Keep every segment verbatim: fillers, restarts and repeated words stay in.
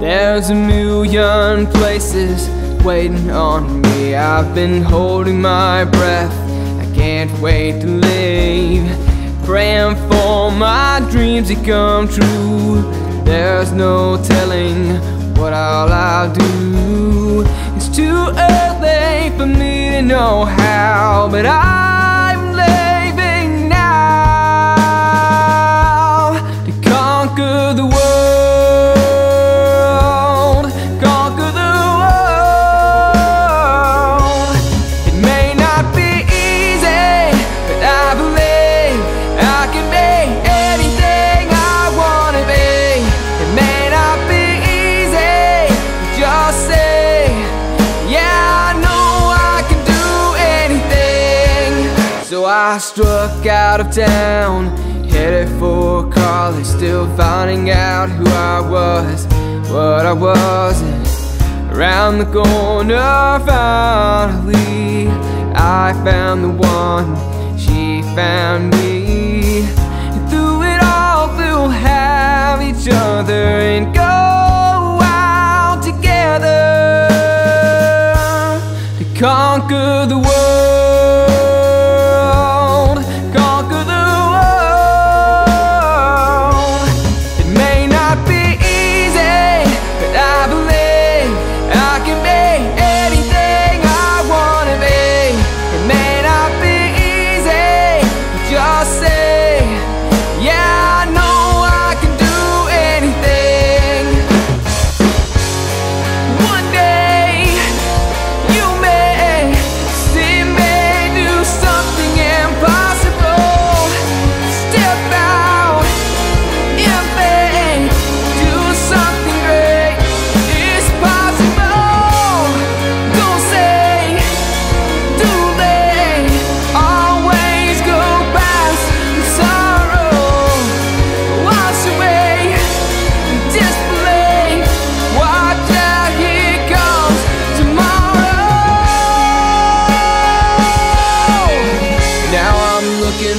There's a million places waiting on me. I've been holding my breath, I can't wait to leave, praying for my dreams to come true. There's no telling what all I'll do. It's too early for me to know how, but I I struck out of town, headed for college, still finding out who I was, what I wasn't. Around the corner, finally, I found the one, she found me. And through it all, we'll have each other and go out together to conquer the world.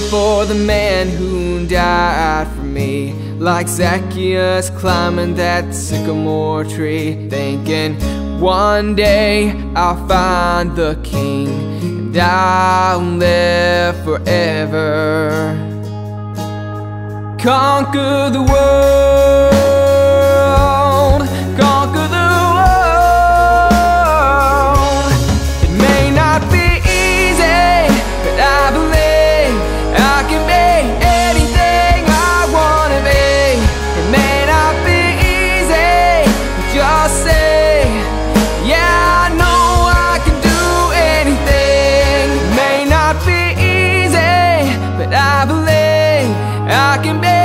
For the man who died for me, like Zacchaeus climbing that sycamore tree, thinking one day I'll find the king and I'll live forever, conquer the world. I can be